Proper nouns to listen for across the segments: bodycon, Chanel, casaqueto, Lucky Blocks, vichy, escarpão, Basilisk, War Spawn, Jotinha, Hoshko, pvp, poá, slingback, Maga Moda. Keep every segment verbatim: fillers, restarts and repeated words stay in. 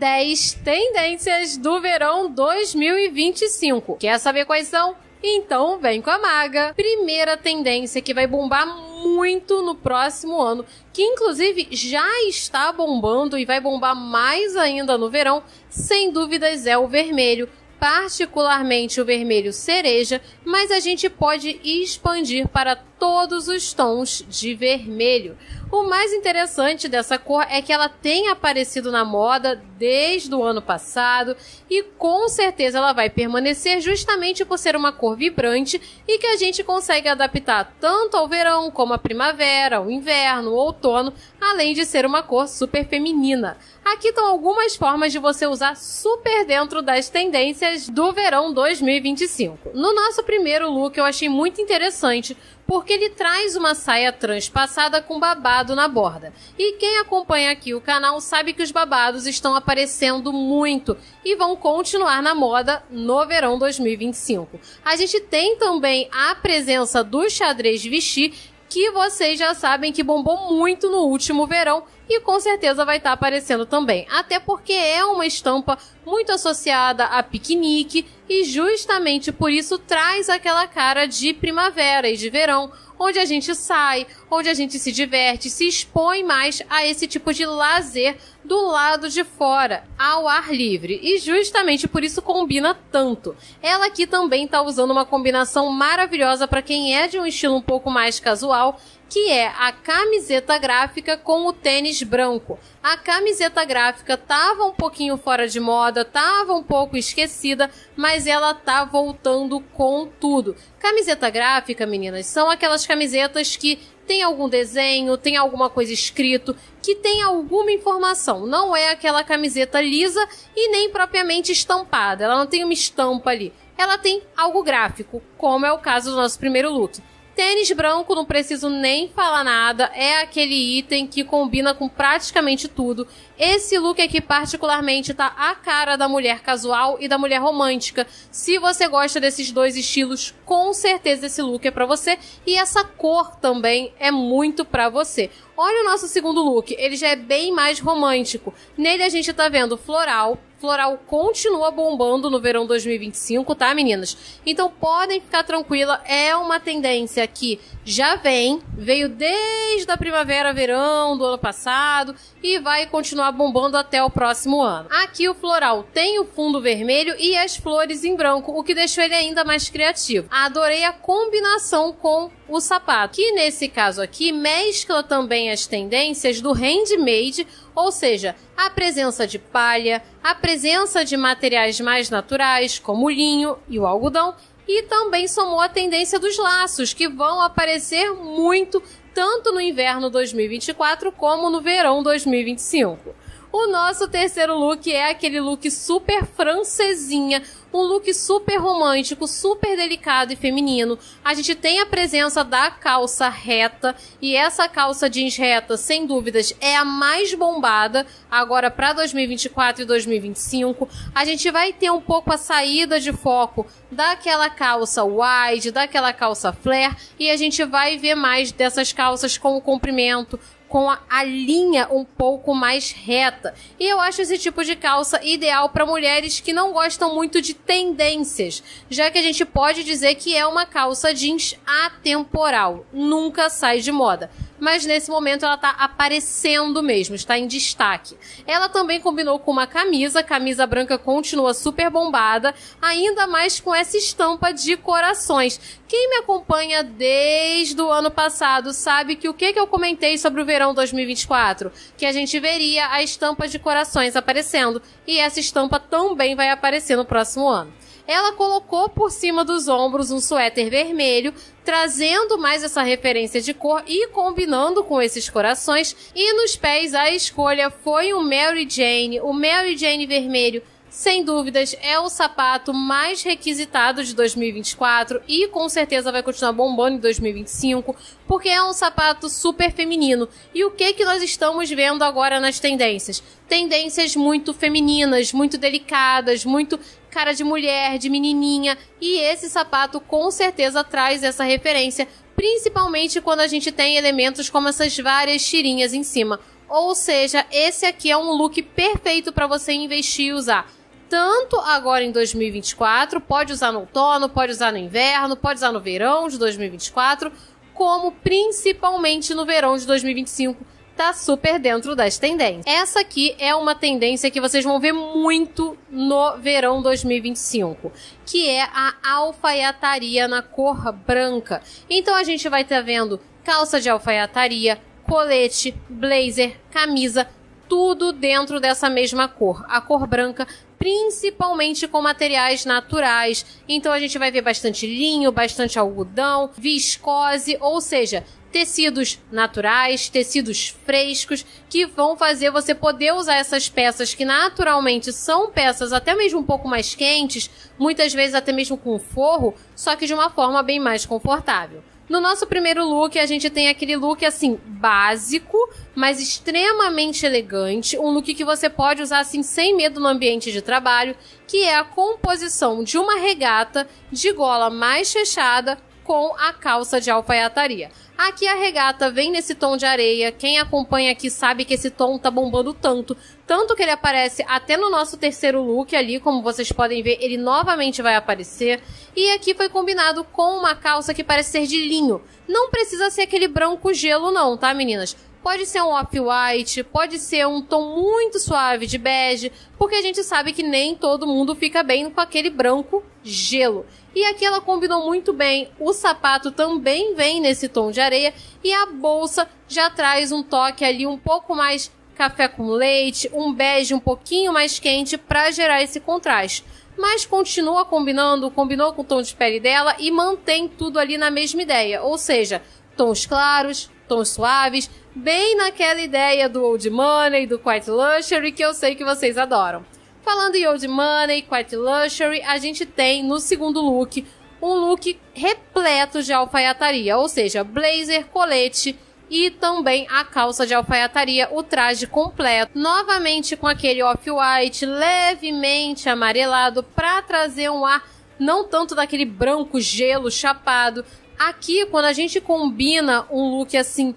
dez tendências do verão dois mil e vinte e cinco. Quer saber quais são? Então vem com a Maga. Primeira tendência que vai bombar muito no próximo ano, que inclusive já está bombando e vai bombar mais ainda no verão, sem dúvidas é o vermelho, particularmente o vermelho cereja, mas a gente pode expandir para todos os tons de vermelho. O mais interessante dessa cor é que ela tem aparecido na moda desde o ano passado e com certeza ela vai permanecer justamente por ser uma cor vibrante e que a gente consegue adaptar tanto ao verão como à primavera, ao inverno, ao outono, além de ser uma cor super feminina. Aqui estão algumas formas de você usar super dentro das tendências do verão dois mil e vinte e cinco. No nosso primeiro look eu achei muito interessante, porque ele traz uma saia transpassada com babado na borda. E quem acompanha aqui o canal sabe que os babados estão aparecendo muito e vão continuar na moda no verão dois mil e vinte e cinco. A gente tem também a presença do xadrez vichy, que vocês já sabem que bombou muito no último verão e com certeza vai estar aparecendo também. Até porque é uma estampa muito associada a piquenique e justamente por isso traz aquela cara de primavera e de verão, onde a gente sai, onde a gente se diverte, se expõe mais a esse tipo de lazer do lado de fora, ao ar livre. E justamente por isso combina tanto. Ela aqui também está usando uma combinação maravilhosa para quem é de um estilo um pouco mais casual, que é a camiseta gráfica com o tênis branco. A camiseta gráfica estava um pouquinho fora de moda, estava um pouco esquecida, mas ela tá voltando com tudo. Camiseta gráfica, meninas, são aquelas camisetas que tem algum desenho, tem alguma coisa escrito, que tem alguma informação. Não é aquela camiseta lisa e nem propriamente estampada. Ela não tem uma estampa ali. Ela tem algo gráfico, como é o caso do nosso primeiro look. Tênis branco, não preciso nem falar nada, é aquele item que combina com praticamente tudo. Esse look aqui particularmente tá a cara da mulher casual e da mulher romântica. Se você gosta desses dois estilos, com certeza esse look é pra você e essa cor também é muito pra você. Olha o nosso segundo look, ele já é bem mais romântico. Nele a gente tá vendo floral. Floral continua bombando no verão dois mil e vinte e cinco, tá, meninas? Então podem ficar tranquila, é uma tendência que já vem, veio desde a primavera, verão do ano passado e vai continuar bombando até o próximo ano. Aqui o floral tem o fundo vermelho e as flores em branco, o que deixou ele ainda mais criativo. Adorei a combinação com o sapato, que nesse caso aqui mescla também as tendências do handmade, ou seja, a presença de palha, a presença de materiais mais naturais, como o linho e o algodão, e também somou a tendência dos laços, que vão aparecer muito, tanto no inverno dois mil e vinte e quatro como no verão dois mil e vinte e cinco. O nosso terceiro look é aquele look super francesinha, um look super romântico, super delicado e feminino. A gente tem a presença da calça reta e essa calça jeans reta, sem dúvidas, é a mais bombada agora para dois mil e vinte e quatro e dois mil e vinte e cinco. A gente vai ter um pouco a saída de foco daquela calça wide, daquela calça flare e a gente vai ver mais dessas calças com o comprimento, com a, a linha um pouco mais reta. E eu acho esse tipo de calça ideal para mulheres que não gostam muito de tendências, já que a gente pode dizer que é uma calça jeans atemporal, nunca sai de moda. Mas nesse momento ela tá aparecendo mesmo, está em destaque. Ela também combinou com uma camisa, camisa branca continua super bombada, ainda mais com essa estampa de corações. Quem me acompanha desde o ano passado sabe que o que que eu comentei sobre o verão dois mil e vinte e quatro? Que a gente veria a estampa de corações aparecendo, e essa estampa também vai aparecer no próximo ano. Ela colocou por cima dos ombros um suéter vermelho, trazendo mais essa referência de cor e combinando com esses corações. E nos pés a escolha foi o Mary Jane, o Mary Jane vermelho. Sem dúvidas, é o sapato mais requisitado de dois mil e vinte e quatro e com certeza vai continuar bombando em dois mil e vinte e cinco, porque é um sapato super feminino. E o que que nós estamos vendo agora nas tendências? Tendências muito femininas, muito delicadas, muito cara de mulher, de menininha, e esse sapato com certeza traz essa referência, principalmente quando a gente tem elementos como essas várias tirinhas em cima. Ou seja, esse aqui é um look perfeito para você investir e usar. Tanto agora em dois mil e vinte e quatro, pode usar no outono, pode usar no inverno, pode usar no verão de dois mil e vinte e quatro, como principalmente no verão de dois mil e vinte e cinco, tá super dentro das tendências. Essa aqui é uma tendência que vocês vão ver muito no verão dois mil e vinte e cinco, que é a alfaiataria na cor branca. Então a gente vai estar vendo calça de alfaiataria, colete, blazer, camisa, tudo dentro dessa mesma cor, a cor branca, principalmente com materiais naturais. Então a gente vai ver bastante linho, bastante algodão, viscose, ou seja, tecidos naturais, tecidos frescos, que vão fazer você poder usar essas peças que naturalmente são peças até mesmo um pouco mais quentes, muitas vezes até mesmo com forro, só que de uma forma bem mais confortável. No nosso primeiro look, a gente tem aquele look assim, básico, mas extremamente elegante, um look que você pode usar assim sem medo no ambiente de trabalho, que é a composição de uma regata de gola mais fechada com a calça de alfaiataria. Aqui a regata vem nesse tom de areia, quem acompanha aqui sabe que esse tom tá bombando tanto, tanto que ele aparece até no nosso terceiro look ali, como vocês podem ver, ele novamente vai aparecer. E aqui foi combinado com uma calça que parece ser de linho, não precisa ser aquele branco gelo não, tá meninas? Pode ser um off-white, pode ser um tom muito suave de bege, porque a gente sabe que nem todo mundo fica bem com aquele branco gelo. E aqui ela combinou muito bem, o sapato também vem nesse tom de areia e a bolsa já traz um toque ali um pouco mais café com leite, um bege um pouquinho mais quente para gerar esse contraste. Mas continua combinando, combinou com o tom de pele dela e mantém tudo ali na mesma ideia, ou seja, tons claros, tons suaves, bem naquela ideia do Old Money, do Quiet Luxury, que eu sei que vocês adoram. Falando em Old Money, Quiet Luxury, a gente tem no segundo look, um look repleto de alfaiataria, ou seja, blazer, colete e também a calça de alfaiataria, o traje completo. Novamente com aquele off-white levemente amarelado para trazer um ar não tanto daquele branco gelo chapado. Aqui, quando a gente combina um look assim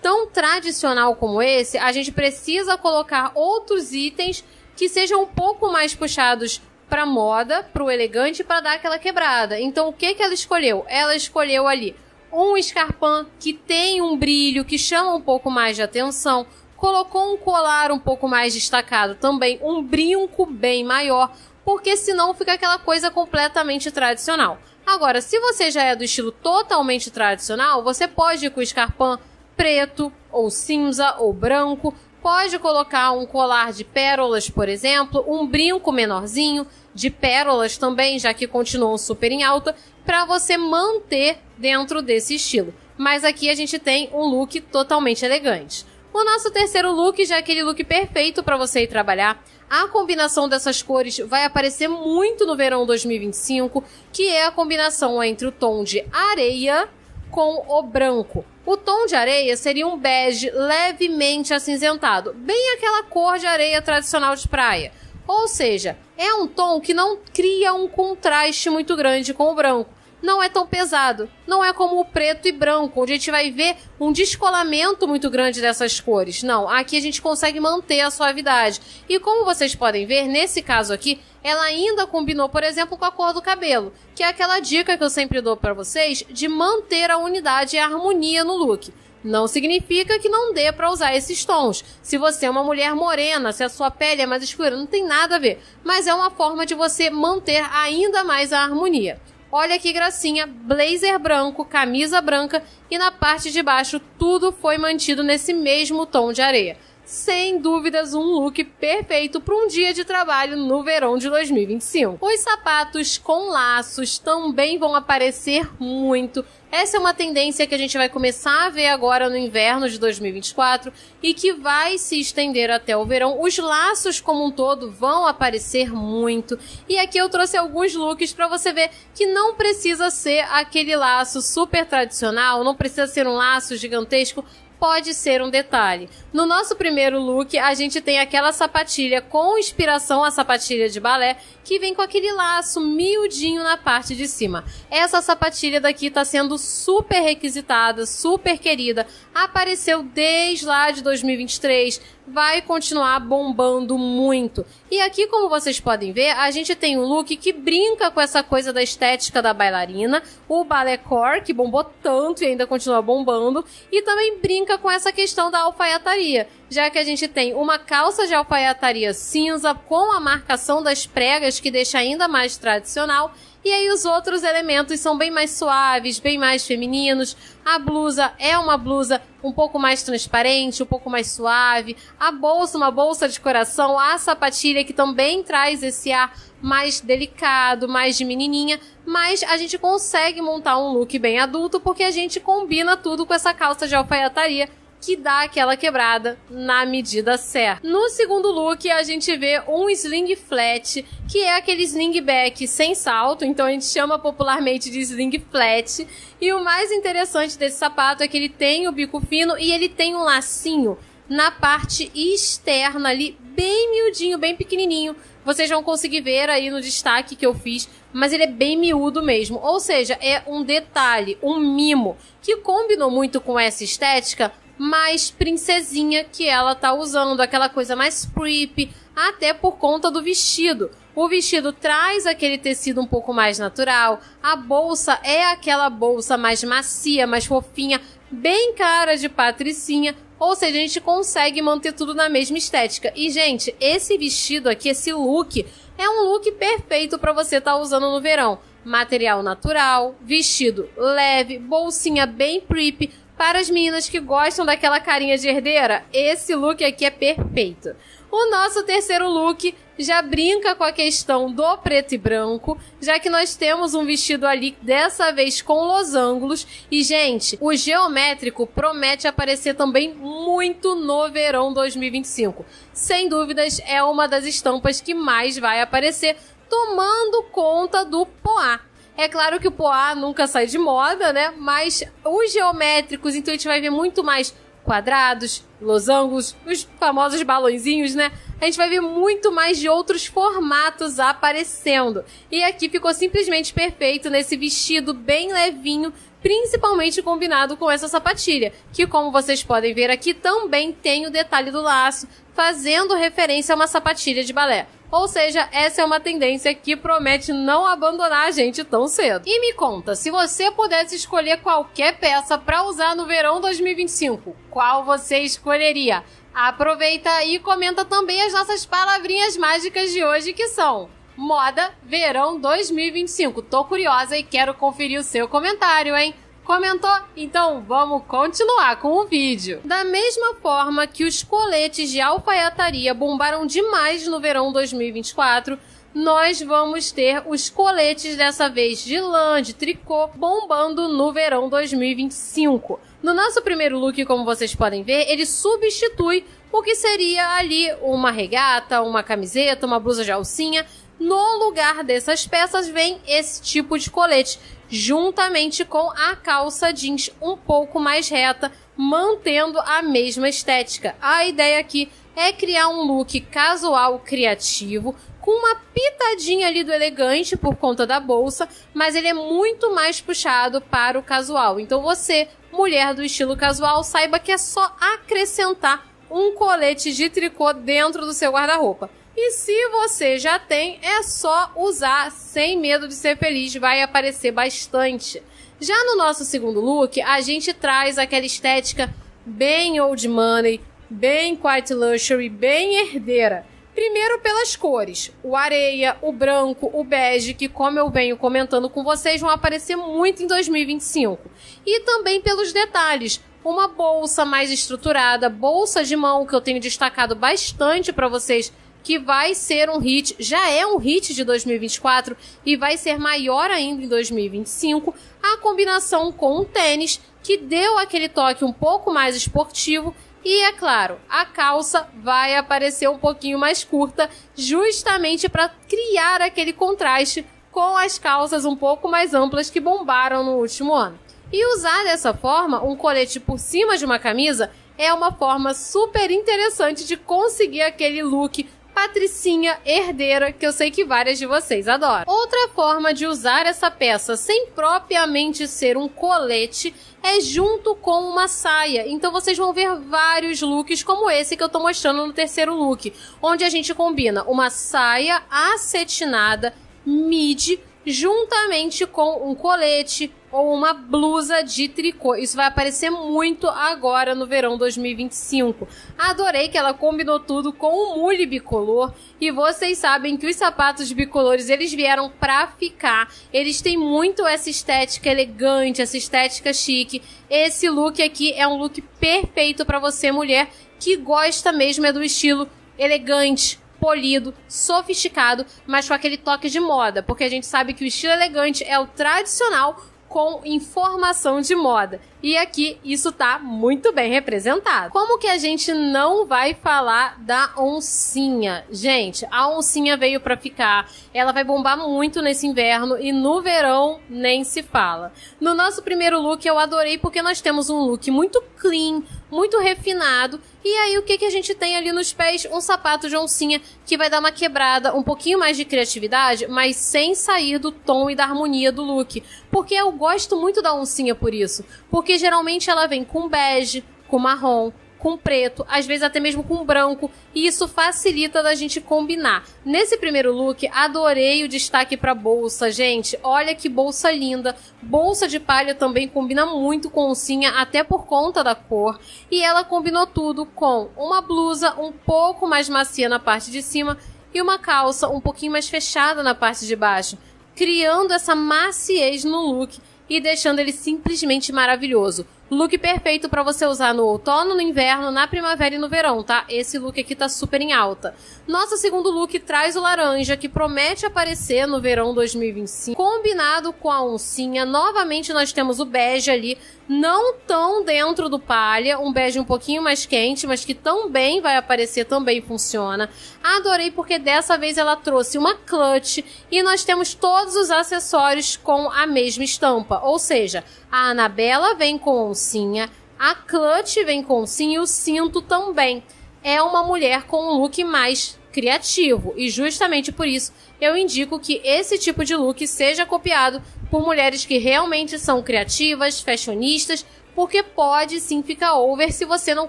tão tradicional como esse, a gente precisa colocar outros itens que sejam um pouco mais puxados para moda, para o elegante, para dar aquela quebrada. Então, o que que ela escolheu? Ela escolheu ali um escarpão que tem um brilho, que chama um pouco mais de atenção, colocou um colar um pouco mais destacado também, um brinco bem maior, porque senão fica aquela coisa completamente tradicional. Agora, se você já é do estilo totalmente tradicional, você pode ir com o escarpão preto, ou cinza, ou branco, pode colocar um colar de pérolas, por exemplo, um brinco menorzinho de pérolas também, já que continuam super em alta, para você manter dentro desse estilo. Mas aqui a gente tem um look totalmente elegante. O nosso terceiro look já é aquele look perfeito para você ir trabalhar. A combinação dessas cores vai aparecer muito no verão dois mil e vinte e cinco, que é a combinação entre o tom de areia com o branco. O tom de areia seria um bege levemente acinzentado, bem aquela cor de areia tradicional de praia. Ou seja, é um tom que não cria um contraste muito grande com o branco. Não é tão pesado, não é como o preto e branco, onde a gente vai ver um descolamento muito grande dessas cores. Não, aqui a gente consegue manter a suavidade. E como vocês podem ver, nesse caso aqui, ela ainda combinou, por exemplo, com a cor do cabelo, que é aquela dica que eu sempre dou para vocês de manter a unidade e a harmonia no look. Não significa que não dê para usar esses tons. Se você é uma mulher morena, se a sua pele é mais escura, não tem nada a ver. Mas é uma forma de você manter ainda mais a harmonia. Olha que gracinha, blazer branco, camisa branca e na parte de baixo tudo foi mantido nesse mesmo tom de areia. Sem dúvidas, um look perfeito para um dia de trabalho no verão de dois mil e vinte e cinco. Os sapatos com laços também vão aparecer muito. Essa é uma tendência que a gente vai começar a ver agora no inverno de dois mil e vinte e quatro e que vai se estender até o verão. Os laços como um todo vão aparecer muito. E aqui eu trouxe alguns looks para você ver que não precisa ser aquele laço super tradicional, não precisa ser um laço gigantesco. pode ser um detalhe. No nosso primeiro look, a gente tem aquela sapatilha com inspiração à sapatilha de balé, que vem com aquele laço miudinho na parte de cima. Essa sapatilha daqui tá sendo super requisitada, super querida. Apareceu desde lá de dois mil e vinte e três, vai continuar bombando muito. E aqui, como vocês podem ver, a gente tem um look que brinca com essa coisa da estética da bailarina, o balé core, que bombou tanto e ainda continua bombando, e também brinca com essa questão da alfaiataria, já que a gente tem uma calça de alfaiataria cinza com a marcação das pregas, que deixa ainda mais tradicional. E aí os outros elementos são bem mais suaves, bem mais femininos. A blusa é uma blusa um pouco mais transparente, um pouco mais suave. A bolsa, uma bolsa de coração. A sapatilha, que também traz esse ar mais delicado, mais de menininha. Mas a gente consegue montar um look bem adulto, porque a gente combina tudo com essa calça de alfaiataria, que dá aquela quebrada na medida certa. No segundo look, a gente vê um sling flat, que é aquele sling back sem salto, então a gente chama popularmente de sling flat. E o mais interessante desse sapato é que ele tem o bico fino e ele tem um lacinho na parte externa ali, bem miudinho, bem pequenininho. Vocês vão conseguir ver aí no destaque que eu fiz, mas ele é bem miúdo mesmo. Ou seja, é um detalhe, um mimo, que combinou muito com essa estética mais princesinha que ela tá usando, aquela coisa mais preppy, até por conta do vestido. O vestido traz aquele tecido um pouco mais natural, a bolsa é aquela bolsa mais macia, mais fofinha, bem cara de patricinha, ou seja, a gente consegue manter tudo na mesma estética. E, gente, esse vestido aqui, esse look, é um look perfeito para você tá usando no verão. Material natural, vestido leve, bolsinha bem preppy. Para as meninas que gostam daquela carinha de herdeira, esse look aqui é perfeito. O nosso terceiro look já brinca com a questão do preto e branco, já que nós temos um vestido ali, dessa vez com losangos. E, gente, o geométrico promete aparecer também muito no verão dois mil e vinte e cinco. Sem dúvidas, é uma das estampas que mais vai aparecer, tomando conta do poá. É claro que o poá nunca sai de moda, né? Mas os geométricos, então a gente vai ver muito mais quadrados, losangos, os famosos balãozinhos, né? A gente vai ver muito mais de outros formatos aparecendo. E aqui ficou simplesmente perfeito nesse vestido bem levinho, principalmente combinado com essa sapatilha, que, como vocês podem ver aqui, também tem o detalhe do laço, fazendo referência a uma sapatilha de balé. Ou seja, essa é uma tendência que promete não abandonar a gente tão cedo. E me conta, se você pudesse escolher qualquer peça para usar no verão dois mil e vinte e cinco, qual você escolheria? Aproveita e comenta também as nossas palavrinhas mágicas de hoje, que são Moda Verão dois mil e vinte e cinco. Tô curiosa e quero conferir o seu comentário, hein? Comentou? Então vamos continuar com o vídeo. Da mesma forma que os coletes de alfaiataria bombaram demais no verão dois mil e vinte e quatro, nós vamos ter os coletes, dessa vez de lã, de tricô, bombando no verão dois mil e vinte e cinco. No nosso primeiro look, como vocês podem ver, ele substitui o que seria ali uma regata, uma camiseta, uma blusa de alcinha. No lugar dessas peças vem esse tipo de colete, juntamente com a calça jeans um pouco mais reta, mantendo a mesma estética. A ideia aqui é criar um look casual, criativo, com uma pitadinha ali do elegante por conta da bolsa, mas ele é muito mais puxado para o casual. Então você, mulher do estilo casual, saiba que é só acrescentar um colete de tricô dentro do seu guarda-roupa. E se você já tem, é só usar sem medo de ser feliz, vai aparecer bastante. Já no nosso segundo look, a gente traz aquela estética bem old money, bem quite luxury, bem herdeira. Primeiro pelas cores, o areia, o branco, o bege, que, como eu venho comentando com vocês, vão aparecer muito em dois mil e vinte e cinco. E também pelos detalhes. Uma bolsa mais estruturada, bolsa de mão, que eu tenho destacado bastante para vocês, que vai ser um hit, já é um hit de dois mil e vinte e quatro e vai ser maior ainda em dois mil e vinte e cinco, a combinação com o tênis, que deu aquele toque um pouco mais esportivo, e, é claro, a calça vai aparecer um pouquinho mais curta, justamente para criar aquele contraste com as calças um pouco mais amplas que bombaram no último ano. E usar dessa forma um colete por cima de uma camisa é uma forma super interessante de conseguir aquele look patricinha, herdeira, que eu sei que várias de vocês adoram. Outra forma de usar essa peça sem propriamente ser um colete é junto com uma saia. Então vocês vão ver vários looks como esse que eu tô mostrando no terceiro look, onde a gente combina uma saia acetinada midi juntamente com um colete ou uma blusa de tricô. Isso vai aparecer muito agora no verão dois mil e vinte e cinco. Adorei que ela combinou tudo com o mule bicolor. E vocês sabem que os sapatos bicolores, eles vieram pra ficar. Eles têm muito essa estética elegante, essa estética chique. Esse look aqui é um look perfeito pra você, mulher, que gosta mesmo é do estilo elegante, polido, sofisticado, mas com aquele toque de moda. Porque a gente sabe que o estilo elegante é o tradicional com informação de moda. E aqui isso tá muito bem representado. Como que a gente não vai falar da oncinha? Gente, a oncinha veio pra ficar. Ela vai bombar muito nesse inverno e no verão nem se fala. No nosso primeiro look eu adorei porque nós temos um look muito clean, muito refinado. E aí o que que a gente tem ali nos pés? Um sapato de oncinha que vai dar uma quebrada, um pouquinho mais de criatividade, mas sem sair do tom e da harmonia do look. Porque eu gosto muito da oncinha por isso. Porque geralmente ela vem com bege, com marrom, com preto, às vezes até mesmo com branco, e isso facilita da gente combinar. Nesse primeiro look, adorei o destaque pra bolsa, gente. Olha que bolsa linda. Bolsa de palha também combina muito com oncinha, até por conta da cor. E ela combinou tudo com uma blusa um pouco mais macia na parte de cima e uma calça um pouquinho mais fechada na parte de baixo, criando essa maciez no look e deixando ele simplesmente maravilhoso. Look perfeito para você usar no outono, no inverno, na primavera e no verão, tá? Esse look aqui tá super em alta. Nosso segundo look traz o laranja, que promete aparecer no verão dois mil e vinte e cinco. Combinado com a oncinha, novamente nós temos o bege ali, não tão dentro do palha, um bege um pouquinho mais quente, mas que também vai aparecer, também funciona. Adorei porque dessa vez ela trouxe uma clutch e nós temos todos os acessórios com a mesma estampa, ou seja, a Anabela vem com oncinha, a clutch vem com oncinha e o cinto também. É uma mulher com um look mais criativo e justamente por isso eu indico que esse tipo de look seja copiado por mulheres que realmente são criativas, fashionistas, porque pode sim ficar over se você não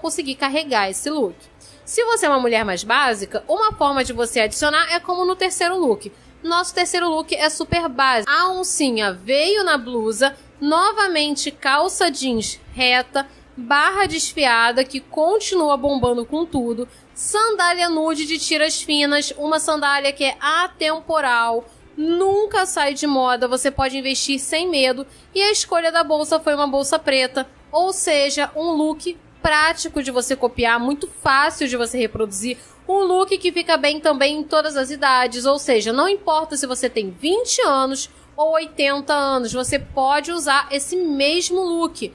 conseguir carregar esse look. Se você é uma mulher mais básica, uma forma de você adicionar é como no terceiro look. Nosso terceiro look é super básico. A oncinha veio na blusa, novamente calça jeans reta, barra desfiada que continua bombando com tudo, sandália nude de tiras finas, uma sandália que é atemporal, nunca sai de moda, você pode investir sem medo, e a escolha da bolsa foi uma bolsa preta, ou seja, um look prático de você copiar, muito fácil de você reproduzir, um look que fica bem também em todas as idades, ou seja, não importa se você tem vinte anos ou oitenta anos, você pode usar esse mesmo look.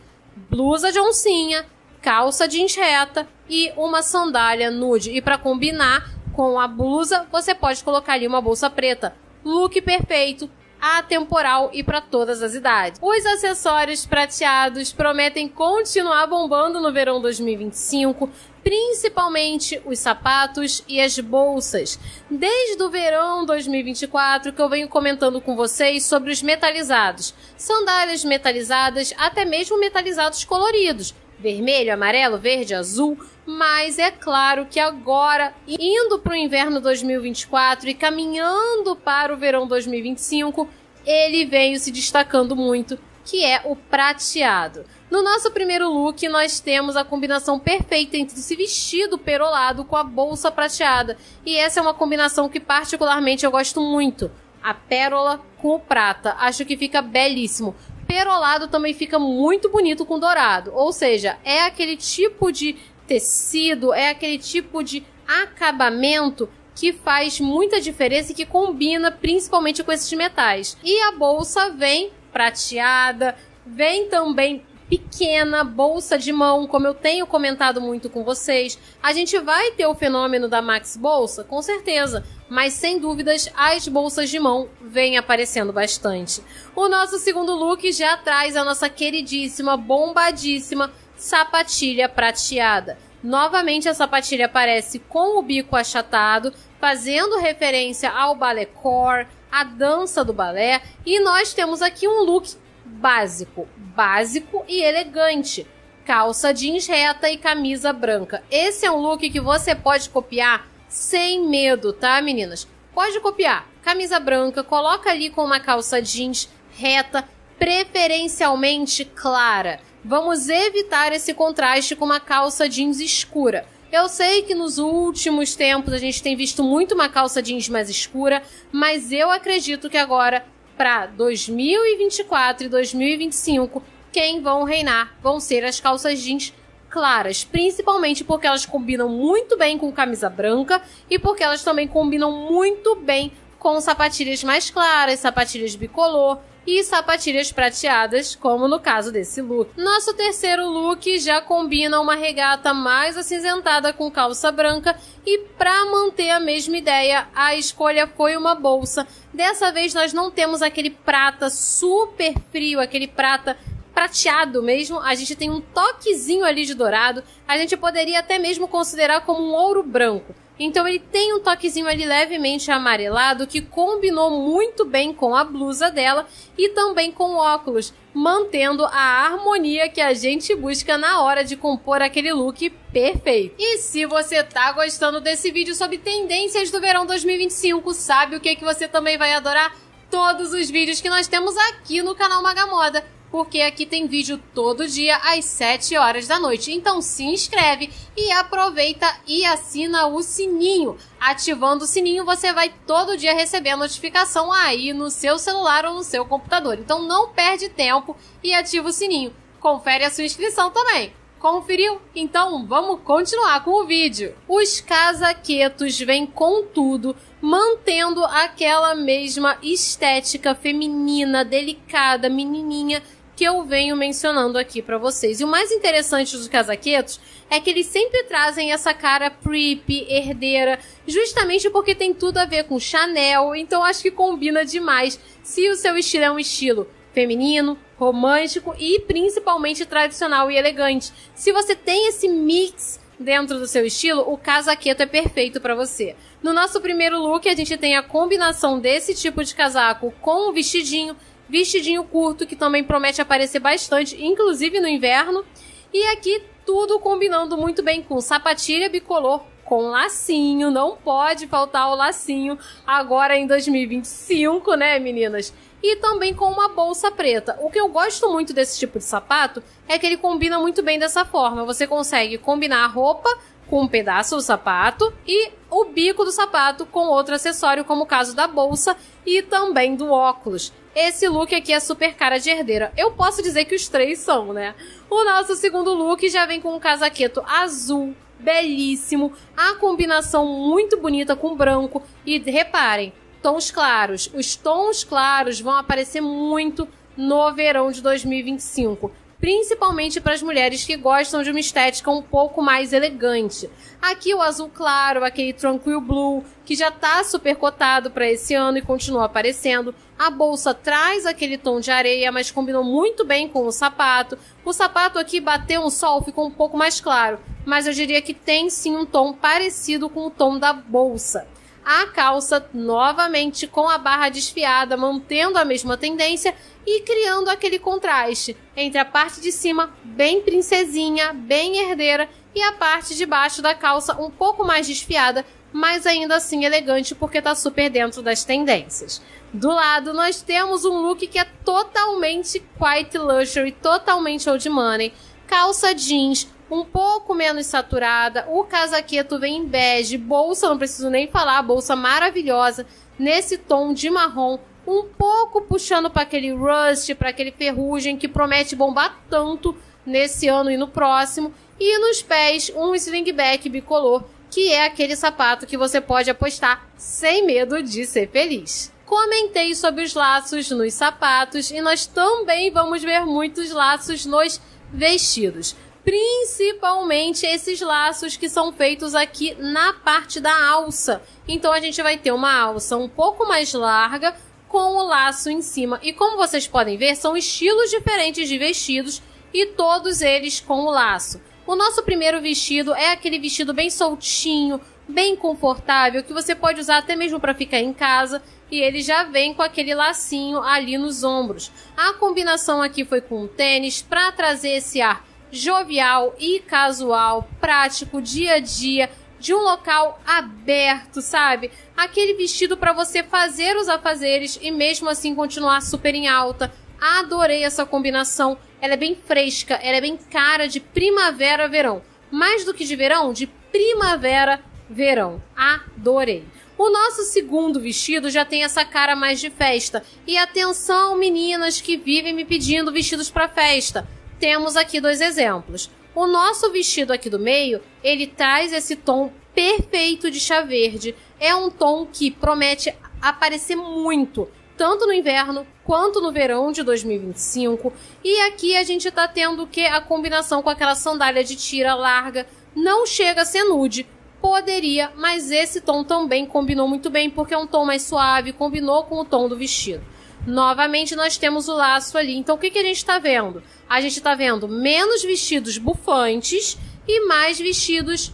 Blusa de oncinha, calça jeans reta e uma sandália nude. E para combinar com a blusa, você pode colocar ali uma bolsa preta. Look perfeito, atemporal e para todas as idades. Os acessórios prateados prometem continuar bombando no verão dois mil e vinte e cinco, principalmente os sapatos e as bolsas. Desde o verão dois mil e vinte e quatro que eu venho comentando com vocês sobre os metalizados. Sandálias metalizadas, até mesmo metalizados coloridos. Vermelho, amarelo, verde, azul, mas é claro que agora, indo para o inverno dois mil e vinte e quatro e caminhando para o verão dois mil e vinte e cinco, ele veio se destacando muito, que é o prateado. No nosso primeiro look, nós temos a combinação perfeita entre esse vestido perolado com a bolsa prateada, e essa é uma combinação que particularmente eu gosto muito, a pérola com o prata, acho que fica belíssimo. Perolado também fica muito bonito com dourado, ou seja, é aquele tipo de tecido, é aquele tipo de acabamento que faz muita diferença e que combina principalmente com esses metais. E a bolsa vem prateada, vem também pequena, bolsa de mão, como eu tenho comentado muito com vocês. A gente vai ter o fenômeno da Max Bolsa, com certeza, mas sem dúvidas as bolsas de mão vêm aparecendo bastante. O nosso segundo look já traz a nossa queridíssima, bombadíssima sapatilha prateada. Novamente a sapatilha aparece com o bico achatado, fazendo referência ao balé-core, a dança do balé, e nós temos aqui um look básico, básico e elegante. Calça jeans reta e camisa branca. Esse é um look que você pode copiar sem medo, tá, meninas? Pode copiar. Camisa branca, coloca ali com uma calça jeans reta, preferencialmente clara. Vamos evitar esse contraste com uma calça jeans escura. Eu sei que nos últimos tempos a gente tem visto muito uma calça jeans mais escura, mas eu acredito que agora, para dois mil e vinte e quatro e dois mil e vinte e cinco, quem vão reinar vão ser as calças jeans claras, principalmente porque elas combinam muito bem com camisa branca e porque elas também combinam muito bem com sapatilhas mais claras, sapatilhas bicolor e sapatilhas prateadas, como no caso desse look. Nosso terceiro look já combina uma regata mais acinzentada com calça branca e, para manter a mesma ideia, a escolha foi uma bolsa. Dessa vez nós não temos aquele prata super frio, aquele prata prateado mesmo, a gente tem um toquezinho ali de dourado, a gente poderia até mesmo considerar como um ouro branco. Então ele tem um toquezinho ali levemente amarelado, que combinou muito bem com a blusa dela e também com o óculos, mantendo a harmonia que a gente busca na hora de compor aquele look perfeito. E se você tá gostando desse vídeo sobre tendências do verão dois mil e vinte e cinco, sabe o que, que você também vai adorar? Todos os vídeos que nós temos aqui no canal Maga Moda, porque aqui tem vídeo todo dia às sete horas da noite. Então se inscreve e aproveita e assina o sininho. Ativando o sininho você vai todo dia receber a notificação aí no seu celular ou no seu computador. Então não perde tempo e ativa o sininho. Confere a sua inscrição também. Conferiu? Então vamos continuar com o vídeo. Os casaquetos vêm com tudo, mantendo aquela mesma estética feminina, delicada, menininha, que eu venho mencionando aqui pra vocês. E o mais interessante dos casaquetos é que eles sempre trazem essa cara preppy, herdeira, justamente porque tem tudo a ver com Chanel, então acho que combina demais se o seu estilo é um estilo feminino, romântico e principalmente tradicional e elegante. Se você tem esse mix dentro do seu estilo, o casaqueto é perfeito pra você. No nosso primeiro look, a gente tem a combinação desse tipo de casaco com o vestidinho, vestidinho curto, que também promete aparecer bastante, inclusive no inverno. E aqui tudo combinando muito bem com sapatilha bicolor, com lacinho, não pode faltar o lacinho agora em dois mil e vinte e cinco, né, meninas? E também com uma bolsa preta. O que eu gosto muito desse tipo de sapato é que ele combina muito bem dessa forma. Você consegue combinar a roupa com um pedaço do sapato e o bico do sapato com outro acessório, como o caso da bolsa e também do óculos. Esse look aqui é super cara de herdeira. Eu posso dizer que os três são, né? O nosso segundo look já vem com um casaqueto azul, belíssimo, a combinação muito bonita com branco. E reparem, tons claros. Os tons claros vão aparecer muito no verão de dois mil e vinte e cinco. Principalmente para as mulheres que gostam de uma estética um pouco mais elegante. Aqui o azul claro, aquele tranquil blue, que já está super cotado para esse ano e continua aparecendo. A bolsa traz aquele tom de areia, mas combinou muito bem com o sapato. O sapato aqui bateu um sol, ficou um pouco mais claro, mas eu diria que tem sim um tom parecido com o tom da bolsa. A calça, novamente, com a barra desfiada, mantendo a mesma tendência e criando aquele contraste entre a parte de cima, bem princesinha, bem herdeira, e a parte de baixo da calça um pouco mais desfiada, mas ainda assim elegante, porque tá super dentro das tendências. Do lado, nós temos um look que é totalmente quite luxury, totalmente old money. Calça jeans um pouco menos saturada, o casaqueto vem em bege, bolsa, não preciso nem falar, bolsa maravilhosa, nesse tom de marrom, um pouco puxando para aquele rust, para aquele ferrugem que promete bombar tanto nesse ano e no próximo. E nos pés, um slingback bicolor, que é aquele sapato que você pode apostar sem medo de ser feliz. Comentei sobre os laços nos sapatos e nós também vamos ver muitos laços nos vestidos. Principalmente esses laços que são feitos aqui na parte da alça. Então a gente vai ter uma alça um pouco mais larga com o laço em cima. E como vocês podem ver, são estilos diferentes de vestidos e todos eles com o laço. O nosso primeiro vestido é aquele vestido bem soltinho, bem confortável, que você pode usar até mesmo para ficar em casa, e ele já vem com aquele lacinho ali nos ombros. A combinação aqui foi com o tênis para trazer esse ar jovial e casual, prático, dia a dia, de um local aberto, sabe? Aquele vestido para você fazer os afazeres e mesmo assim continuar super em alta. Adorei essa combinação, ela é bem fresca, ela é bem cara de primavera-verão. Mais do que de verão, de primavera-verão. Adorei! O nosso segundo vestido já tem essa cara mais de festa. E atenção, meninas que vivem me pedindo vestidos para festa. Temos aqui dois exemplos. O nosso vestido aqui do meio, ele traz esse tom perfeito de chá verde. É um tom que promete aparecer muito, tanto no inverno quanto no verão de dois mil e vinte e cinco. E aqui a gente tá tendo que a combinação com aquela sandália de tira larga. Não chega a ser nude. Poderia, mas esse tom também combinou muito bem, porque é um tom mais suave, combinou com o tom do vestido. Novamente nós temos o laço ali. Então o que, que a gente está vendo? A gente está vendo menos vestidos bufantes e mais vestidos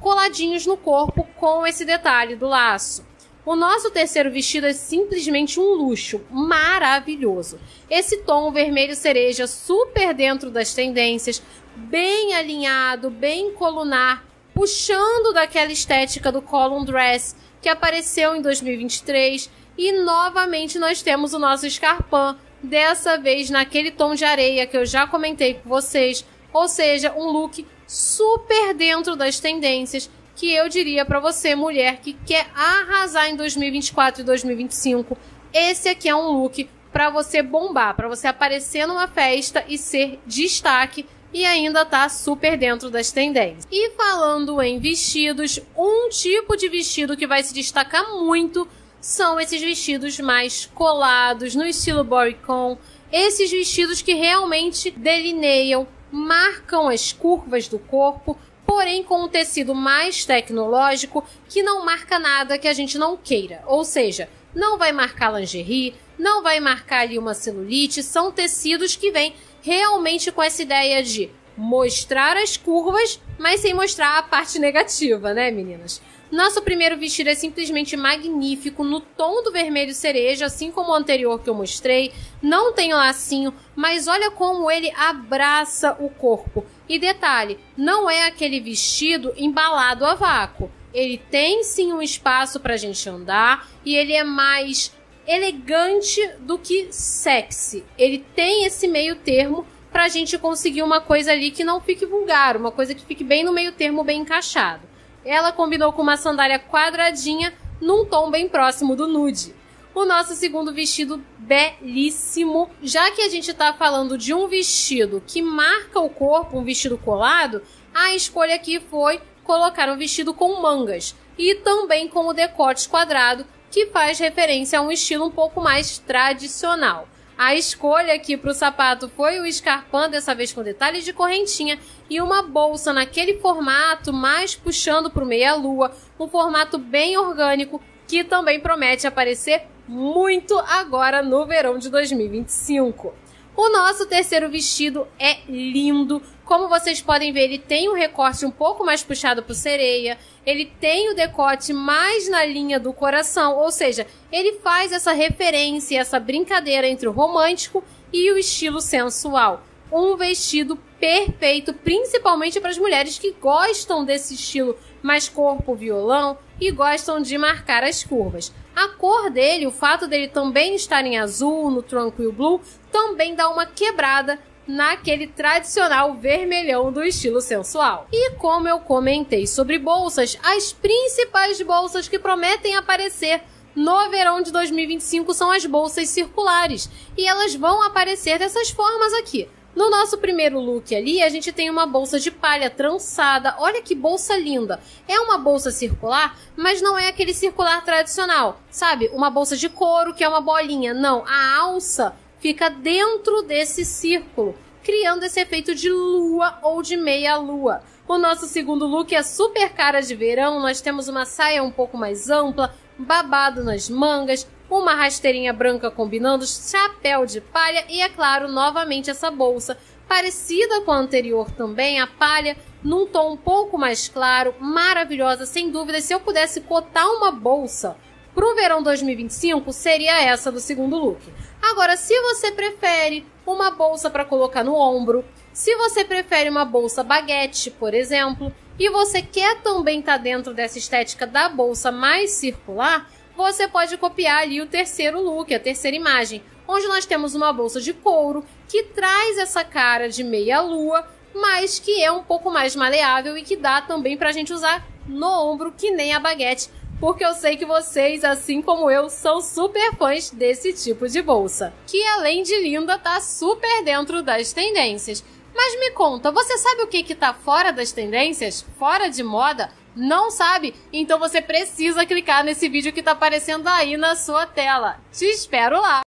coladinhos no corpo com esse detalhe do laço. O nosso terceiro vestido é simplesmente um luxo maravilhoso. Esse tom vermelho cereja super dentro das tendências, bem alinhado, bem colunar, puxando daquela estética do column dress que apareceu em dois mil e vinte e três. E novamente nós temos o nosso escarpão, dessa vez naquele tom de areia que eu já comentei com vocês. Ou seja, um look super dentro das tendências, que eu diria pra você, mulher, que quer arrasar em dois mil e vinte e quatro e dois mil e vinte e cinco. Esse aqui é um look pra você bombar, pra você aparecer numa festa e ser destaque. E ainda tá super dentro das tendências. E falando em vestidos, um tipo de vestido que vai se destacar muito são esses vestidos mais colados, no estilo bodycon. Esses vestidos que realmente delineiam, marcam as curvas do corpo, porém com um tecido mais tecnológico que não marca nada que a gente não queira. Ou seja, não vai marcar lingerie, não vai marcar ali uma celulite. São tecidos que vêm realmente com essa ideia de mostrar as curvas, mas sem mostrar a parte negativa, né, meninas? Nosso primeiro vestido é simplesmente magnífico, no tom do vermelho cereja, assim como o anterior que eu mostrei. Não tem lacinho, mas olha como ele abraça o corpo. E detalhe, não é aquele vestido embalado a vácuo. Ele tem sim um espaço pra gente andar e ele é mais elegante do que sexy. Ele tem esse meio termo pra gente conseguir uma coisa ali que não fique vulgar, uma coisa que fique bem no meio termo, bem encaixado. Ela combinou com uma sandália quadradinha, num tom bem próximo do nude. O nosso segundo vestido, belíssimo. Já que a gente tá falando de um vestido que marca o corpo, um vestido colado, a escolha aqui foi colocar um vestido com mangas. E também com o decote quadrado, que faz referência a um estilo um pouco mais tradicional. A escolha aqui para o sapato foi o escarpão, dessa vez com detalhes de correntinha e uma bolsa naquele formato mais puxando para o meia-lua, um formato bem orgânico que também promete aparecer muito agora no verão de dois mil e vinte e cinco. O nosso terceiro vestido é lindo. Como vocês podem ver, ele tem um recorte um pouco mais puxado para sereia, ele tem o decote mais na linha do coração, ou seja, ele faz essa referência, essa brincadeira entre o romântico e o estilo sensual. Um vestido perfeito, principalmente para as mulheres que gostam desse estilo mais corpo violão e gostam de marcar as curvas. A cor dele, o fato dele também estar em azul, no Tranquil Blue, também dá uma quebrada naquele tradicional vermelhão do estilo sensual. E como eu comentei sobre bolsas, as principais bolsas que prometem aparecer no verão de dois mil e vinte e cinco são as bolsas circulares. E elas vão aparecer dessas formas aqui. No nosso primeiro look ali, a gente tem uma bolsa de palha trançada. Olha que bolsa linda! É uma bolsa circular, mas não é aquele circular tradicional, sabe? Uma bolsa de couro, que é uma bolinha. Não, a alça fica dentro desse círculo, criando esse efeito de lua ou de meia lua. O nosso segundo look é super cara de verão, nós temos uma saia um pouco mais ampla, babado nas mangas, uma rasteirinha branca combinando, chapéu de palha e, é claro, novamente essa bolsa, parecida com a anterior também, a palha, num tom um pouco mais claro, maravilhosa, sem dúvida. Se eu pudesse cotar uma bolsa para o verão dois mil e vinte e cinco, seria essa do segundo look. Agora, se você prefere uma bolsa para colocar no ombro, se você prefere uma bolsa baguete, por exemplo, e você quer também estar dentro dessa estética da bolsa mais circular, você pode copiar ali o terceiro look, a terceira imagem, onde nós temos uma bolsa de couro que traz essa cara de meia lua, mas que é um pouco mais maleável e que dá também para a gente usar no ombro, que nem a baguete, porque eu sei que vocês, assim como eu, são super fãs desse tipo de bolsa, que além de linda, tá super dentro das tendências. Mas me conta, você sabe o que que tá fora das tendências? Fora de moda? Não sabe? Então você precisa clicar nesse vídeo que tá aparecendo aí na sua tela. Te espero lá!